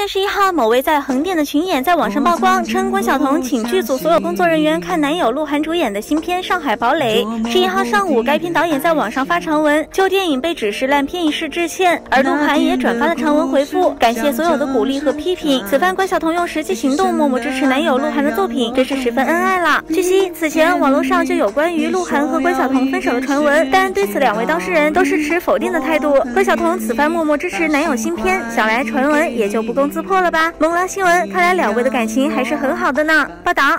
3月11号，某位在横店的群演在网上曝光，称关晓彤请剧组所有工作人员看男友鹿晗主演的新片《上海堡垒》。11号上午，该片导演在网上发长文，就电影被指是烂片一事致歉，而鹿晗也转发了长文回复，感谢所有的鼓励和批评。此番关晓彤用实际行动默默支持男友鹿晗的作品，真是十分恩爱啦。据悉，此前网络上就有关于鹿晗和关晓彤分手的传闻，但对此两位当事人都是持否定的态度。关晓彤此番默默支持男友新片，想来传闻也就不攻自破了吧？萌聊新闻，看来两位的感情还是很好的呢。报道。